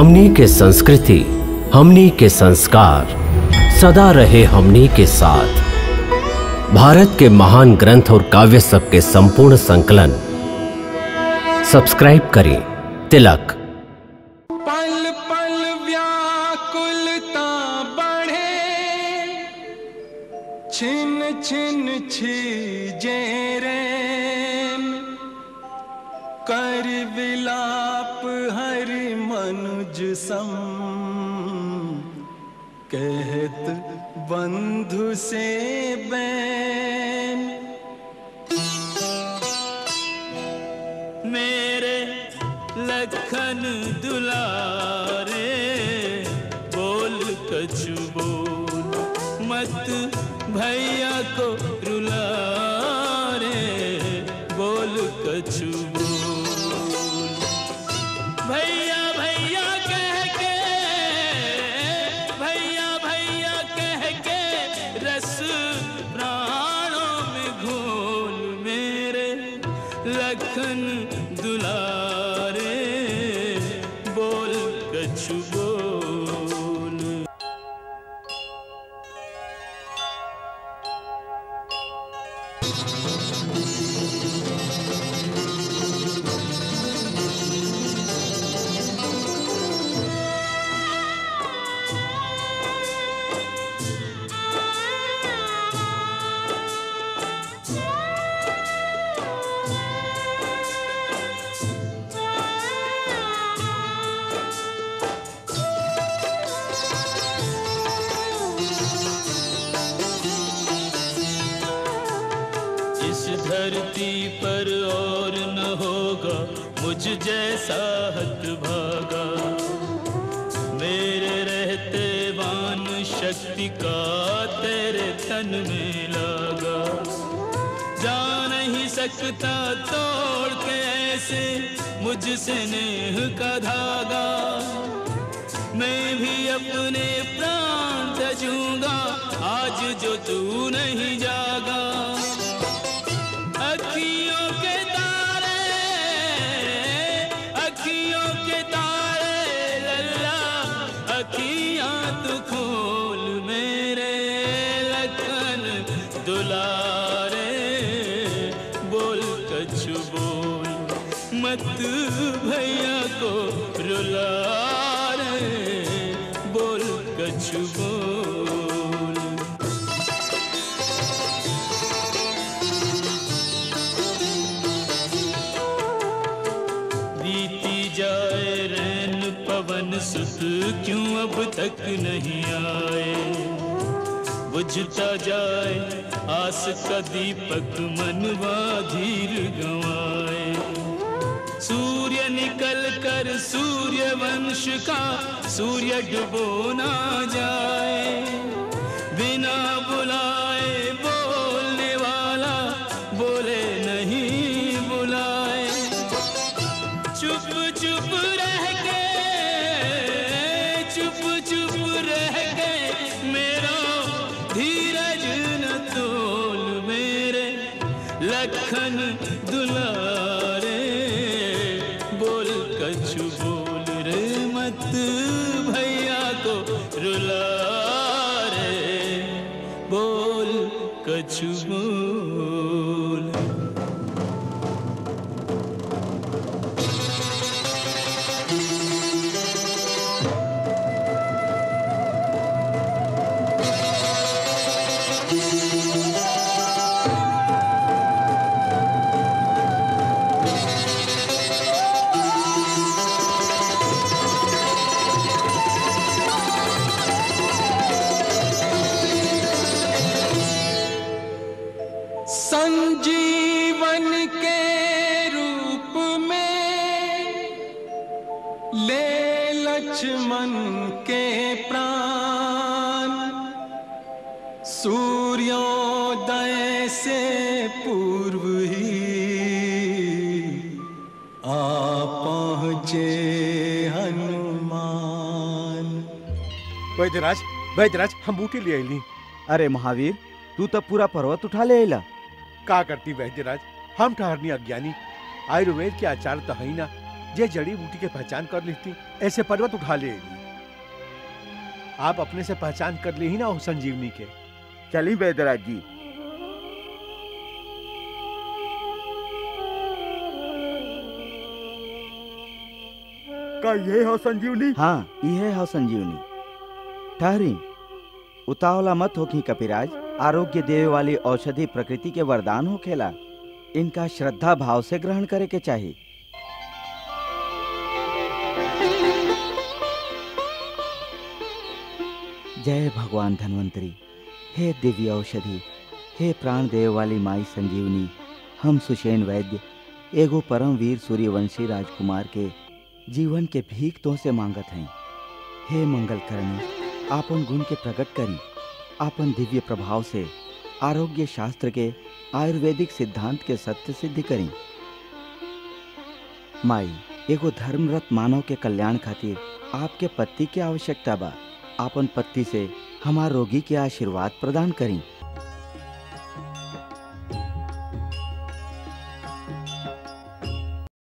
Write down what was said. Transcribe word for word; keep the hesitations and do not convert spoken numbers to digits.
हमनी के संस्कृति, हमनी के संस्कार सदा रहे हमनी के साथ। भारत के महान ग्रंथ और काव्य सबके संपूर्ण संकलन। सब्सक्राइब करें तिलक। कहत बंधु से बैन मेरे लखन दुलारे बोल कछु बोल मत भैया को रुलारे बोल कछु बोल भैया तोड़ के ऐसे मुझसे नेह का धागा मैं भी अपने प्राण तजूंगा आज जो तू नहीं जागा अखियों के तारे अखियों के तारे लल्ला अखियां तू खोल मेरे लखन दुला मत भैया को रुला रे बोल कछु बोल बीती जाए रैन पवन सुत क्यों अब तक नहीं आए बुझता जाए आस का दीपक मनवा धीर गंवाए सूर्य निकल कर सूर्य वंश का सूर्य डुबो ना जाए बिना बुलाए बोलने वाला बोले नहीं बुलाए चुप चुप रह के चुप चुप रह के मेरा धीरज न तोल मेरे लखन वैद्यराज वैद्यराज हम बूटी ले आईली। अरे महावीर तू तब पूरा पर्वत उठा ले आईला। का करती वैद्यराज हम ठहरनी अज्ञानी आयुर्वेद के आचार तो है ना ये जड़ी बूटी की पहचान कर लेती, ऐसे पर्वत उठा लेगी। आप अपने से पहचान कर ले ही ना हो संजीवनी के। चलिए वैद्यराज जी। का ये हो संजीवनी? हाँ, ये हो संजीवनी। ठहरी, उतावला मत हो की कपिराज। आरोग्य देवे वाली औषधि प्रकृति के वरदान हो खेला, इनका श्रद्धा भाव से ग्रहण करे के चाहिए। जय भगवान धन्वंतरी, हे दिव्य औषधि, हे प्राण देव वाली माई संजीवनी। हम सुशेन वैद्य एगो परम वीर सूर्यवंशी राजकुमार के जीवन के भीख तो से मांगत हैं। हे मंगल करणी, आपन गुण के प्रकट करी। आपन दिव्य प्रभाव से आरोग्य शास्त्र के आयुर्वेदिक सिद्धांत के सत्य सिद्ध करी। माई, एगो धर्मरत मानव के कल्याण खातिर आपके पति की आवश्यकता बा। आपन पत्ती से हमार रोगी के आशीर्वाद प्रदान करें।